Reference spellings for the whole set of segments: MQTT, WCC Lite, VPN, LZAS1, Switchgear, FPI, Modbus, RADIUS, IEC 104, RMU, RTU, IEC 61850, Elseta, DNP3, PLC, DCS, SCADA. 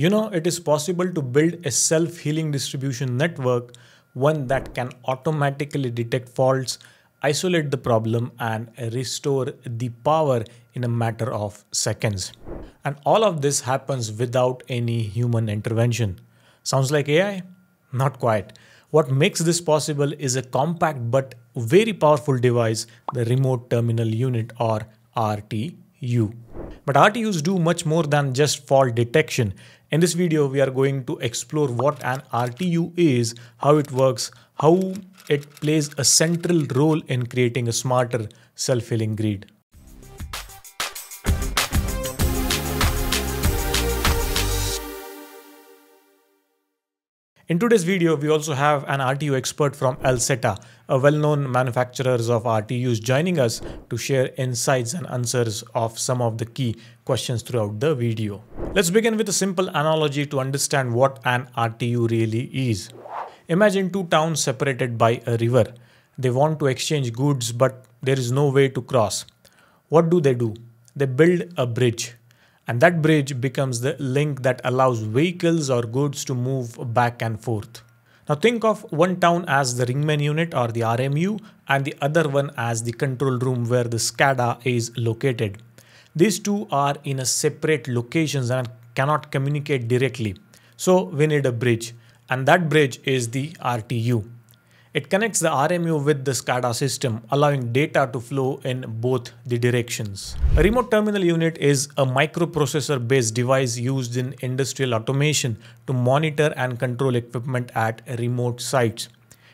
You know, it is possible to build a self-healing distribution network, one that can automatically detect faults, isolate the problem, and restore the power in a matter of seconds. And all of this happens without any human intervention. Sounds like AI? Not quite. What makes this possible is a compact but very powerful device, the Remote Terminal Unit or RTU. But RTUs do much more than just fault detection. In this video, we are going to explore what an RTU is, how it works, how it plays a central role in creating a smarter, self-healing grid. In today's video, we also have an RTU expert from Elseta, a well-known manufacturer of RTUs, joining us to share insights and answers of some of the key questions throughout the video. Let's begin with a simple analogy to understand what an RTU really is. Imagine two towns separated by a river. They want to exchange goods, but there is no way to cross. What do? They build a bridge. And that bridge becomes the link that allows vehicles or goods to move back and forth. Now think of one town as the Ringman unit or the RMU and the other one as the control room where the SCADA is located. These two are in a separate locations and cannot communicate directly. So we need a bridge, and that bridge is the RTU. It connects the RMU with the SCADA system, allowing data to flow in both the directions. A remote terminal unit is a microprocessor-based device used in industrial automation to monitor and control equipment at remote sites.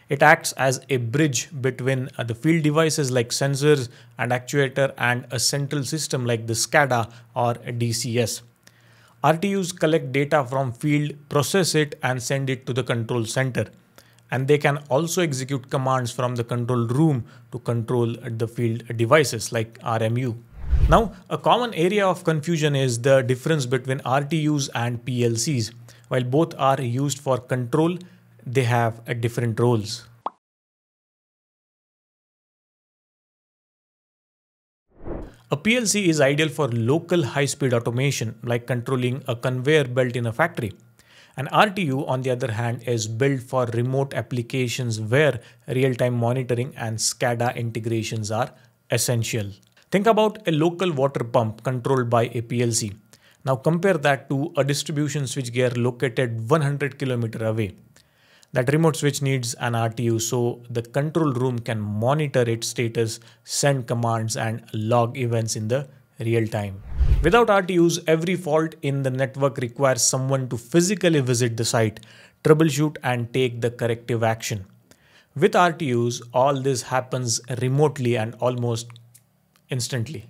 It acts as a bridge between the field devices like sensors and actuator and a central system like the SCADA or DCS. RTUs collect data from field, process it, and send it to the control center. And they can also execute commands from the control room to control the field devices like RMU. Now, a common area of confusion is the difference between RTUs and PLCs. While both are used for control, they have different roles. A PLC is ideal for local high-speed automation, like controlling a conveyor belt in a factory. An RTU, on the other hand, is built for remote applications where real-time monitoring and SCADA integrations are essential. Think about a local water pump controlled by a PLC. Now compare that to a distribution switchgear located 100 km away. That remote switch needs an RTU so the control room can monitor its status, send commands, and log events in the real time. Without RTUs, every fault in the network requires someone to physically visit the site, troubleshoot, and take the corrective action. With RTUs, all this happens remotely and almost instantly.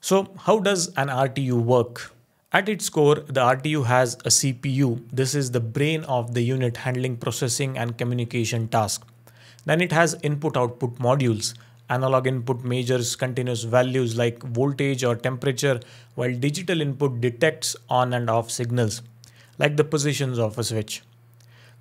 So, how does an RTU work? At its core, the RTU has a CPU. This is the brain of the unit, handling processing and communication tasks. Then it has input-output modules. Analog input measures continuous values like voltage or temperature, while digital input detects on and off signals, like the positions of a switch.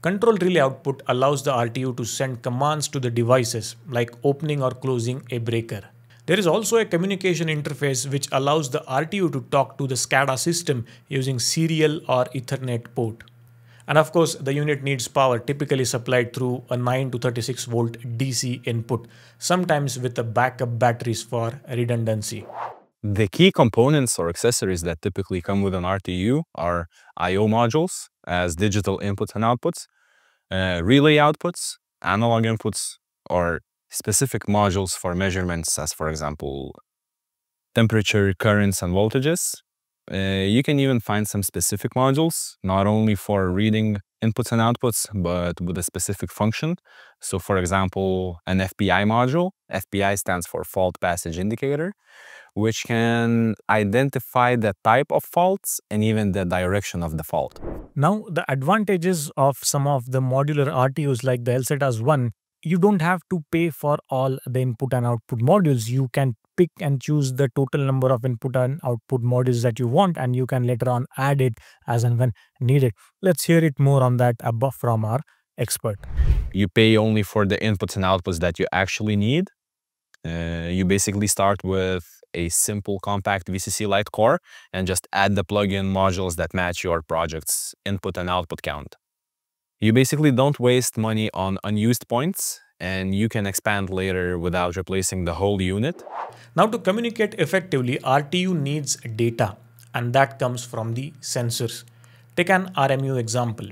Control relay output allows the RTU to send commands to the devices, like opening or closing a breaker. There is also a communication interface which allows the RTU to talk to the SCADA system using serial or Ethernet port. And of course, the unit needs power, typically supplied through a 9 to 36 volt DC input, sometimes with a backup batteries for redundancy. The key components or accessories that typically come with an RTU are I/O modules as digital inputs and outputs, relay outputs, analog inputs, or specific modules for measurements as, for example, temperature, currents, and voltages. You can even find some specific modules, not only for reading inputs and outputs, but with a specific function. So for example, an FPI module, FPI stands for Fault Passage Indicator, which can identify the type of faults and even the direction of the fault. Now, the advantages of some of the modular RTUs like the LZAS1, you don't have to pay for all the input and output modules. You can pick and choose the total number of input and output modules that you want, and you can later on add it as and when needed. Let's hear it more on that above from our expert. You pay only for the inputs and outputs that you actually need. You basically start with a simple compact VCC Lite core and just add the plugin modules that match your project's input and output count. You basically don't waste money on unused points, and you can expand later without replacing the whole unit. Now, to communicate effectively, RTU needs data, and that comes from the sensors. Take an RMU example.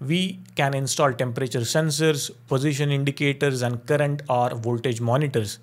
We can install temperature sensors, position indicators, and current or voltage monitors.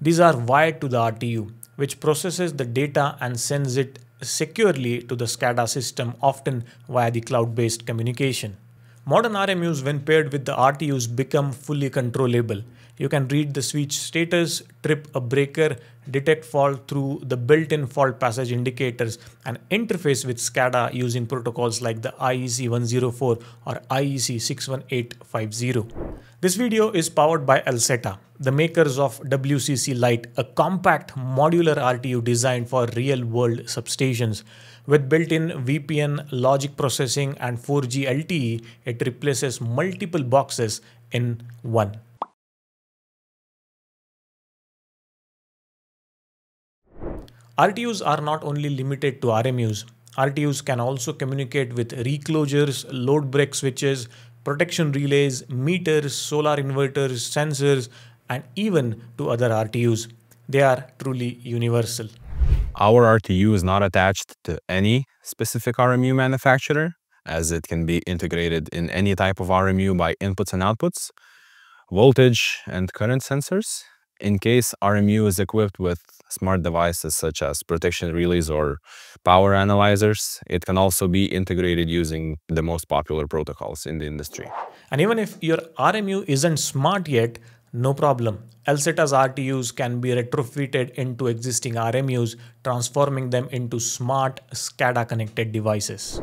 These are wired to the RTU, which processes the data and sends it securely to the SCADA system, often via the cloud-based communication. Modern RMUs, when paired with the RTUs, become fully controllable. You can read the switch status, trip a breaker, detect fault through the built-in fault passage indicators, and interface with SCADA using protocols like the IEC 104 or IEC 61850. This video is powered by Elseta, the makers of WCC Lite, a compact modular RTU designed for real-world substations. With built-in VPN, logic processing, and 4G LTE, it replaces multiple boxes in one. RTUs are not only limited to RMUs. RTUs can also communicate with reclosures, load break switches, protection relays, meters, solar inverters, sensors, and even to other RTUs. They are truly universal. Our RTU is not attached to any specific RMU manufacturer, as it can be integrated in any type of RMU by inputs and outputs, voltage and current sensors. In case RMU is equipped with smart devices such as protection relays or power analyzers, it can also be integrated using the most popular protocols in the industry. And even if your RMU isn't smart yet, no problem. Elseta's RTUs can be retrofitted into existing RMUs, transforming them into smart SCADA-connected devices.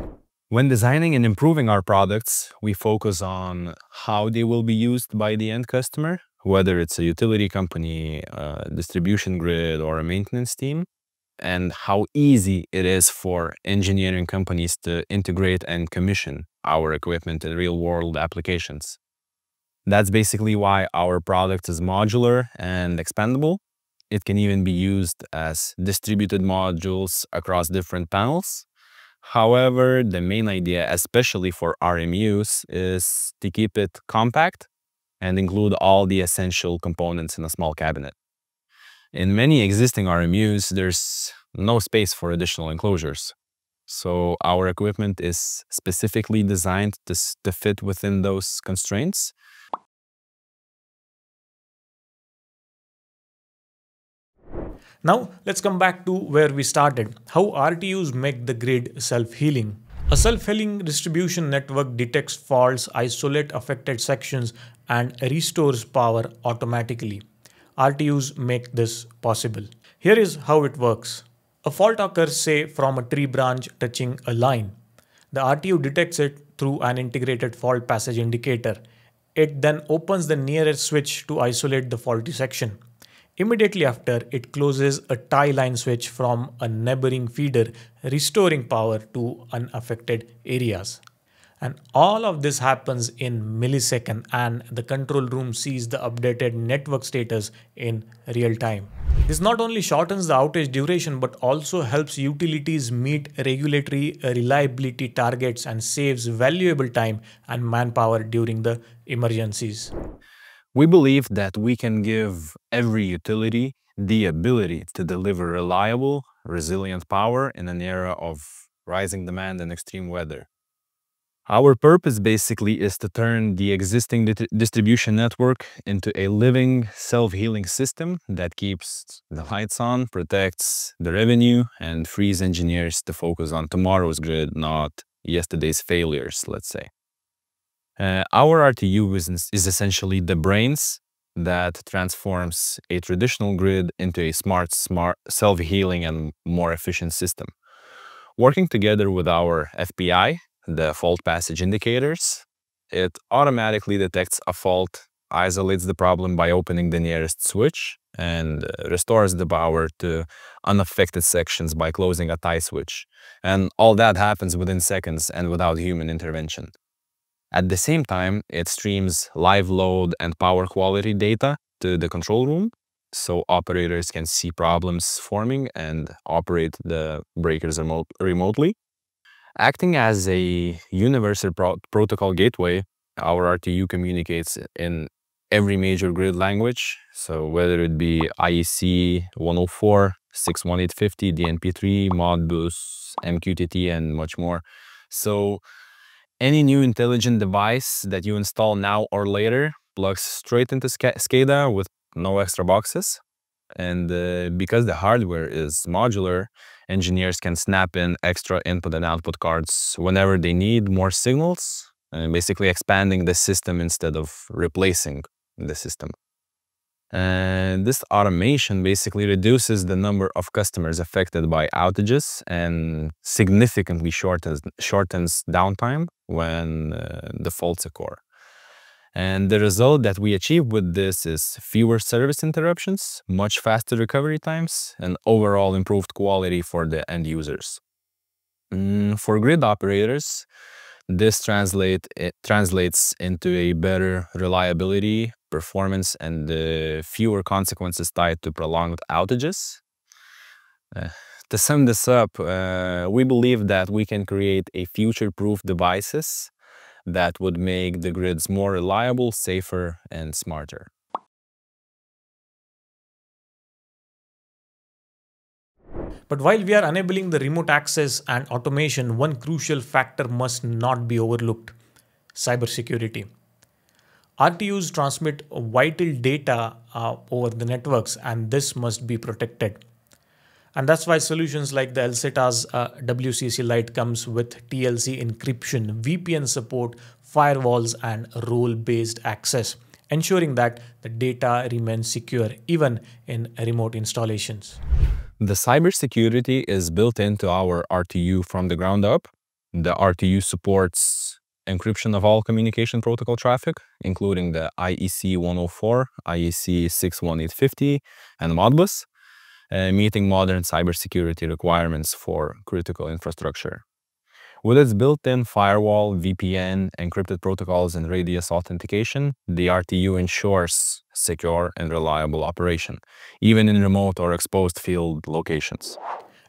When designing and improving our products, we focus on how they will be used by the end customer, whether it's a utility company, a distribution grid, or a maintenance team, and how easy it is for engineering companies to integrate and commission our equipment in real-world applications. That's basically why our product is modular and expandable. It can even be used as distributed modules across different panels. However, the main idea, especially for RMUs, is to keep it compact and include all the essential components in a small cabinet. In many existing RMUs, there's no space for additional enclosures. So our equipment is specifically designed to fit within those constraints. Now, let's come back to where we started, how RTUs make the grid self-healing. A self-healing distribution network detects faults, isolates affected sections, and restores power automatically. RTUs make this possible. Here is how it works. A fault occurs, say, from a tree branch touching a line. The RTU detects it through an integrated fault passage indicator. It then opens the nearest switch to isolate the faulty section. Immediately after, it closes a tie line switch from a neighboring feeder, restoring power to unaffected areas. And all of this happens in milliseconds, and the control room sees the updated network status in real time. This not only shortens the outage duration, but also helps utilities meet regulatory reliability targets and saves valuable time and manpower during the emergencies. We believe that we can give every utility the ability to deliver reliable, resilient power in an era of rising demand and extreme weather. Our purpose basically is to turn the existing distribution network into a living, self-healing system that keeps the lights on, protects the revenue, and frees engineers to focus on tomorrow's grid, not yesterday's failures, let's say. Our RTU is essentially the brains that transforms a traditional grid into a smart, self-healing and more efficient system. Working together with our FPI, the fault passage indicators, it automatically detects a fault, isolates the problem by opening the nearest switch, and restores the power to unaffected sections by closing a tie switch. And all that happens within seconds and without human intervention. At the same time, it streams live load and power quality data to the control room, so operators can see problems forming and operate the breakers remotely. Acting as a universal protocol gateway, our RTU communicates in every major grid language. So whether it be IEC 104, 61850, DNP3, Modbus, MQTT, and much more. So any new intelligent device that you install now or later plugs straight into SCADA with no extra boxes. And because the hardware is modular, engineers can snap in extra input and output cards whenever they need more signals, and basically expanding the system instead of replacing the system. And this automation basically reduces the number of customers affected by outages and significantly shortens downtime when defaults occur. And the result that we achieve with this is fewer service interruptions, much faster recovery times, and overall improved quality for the end users. For grid operators, this translates into a better reliability, performance, and fewer consequences tied to prolonged outages. To sum this up, we believe that we can create a future-proof devices that would make the grids more reliable, safer, and smarter. But while we are enabling the remote access and automation, one crucial factor must not be overlooked: cybersecurity. RTUs transmit vital data over the networks, and this must be protected. And that's why solutions like the Elseta's WCC Lite comes with TLC encryption, VPN support, firewalls, and role-based access, ensuring that the data remains secure even in remote installations. The cybersecurity is built into our RTU from the ground up. The RTU supports encryption of all communication protocol traffic, including the IEC 104, IEC 61850, and Modbus, meeting modern cybersecurity requirements for critical infrastructure. With its built-in firewall, VPN, encrypted protocols, and RADIUS authentication, the RTU ensures secure and reliable operation, even in remote or exposed field locations.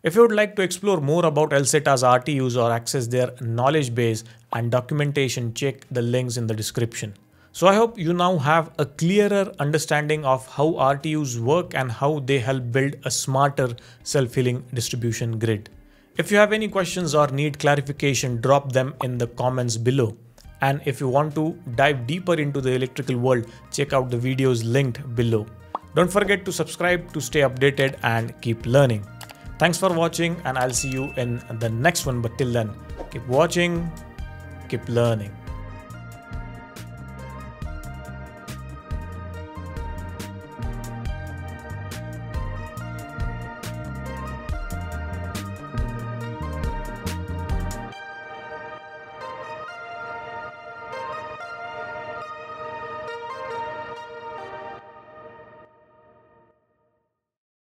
If you would like to explore more about Elseta's RTUs or access their knowledge base and documentation, check the links in the description. So I hope you now have a clearer understanding of how RTUs work and how they help build a smarter self-healing distribution grid. If you have any questions or need clarification, drop them in the comments below. And if you want to dive deeper into the electrical world, check out the videos linked below. Don't forget to subscribe to stay updated and keep learning. Thanks for watching, and I'll see you in the next one. But till then, keep watching, keep learning.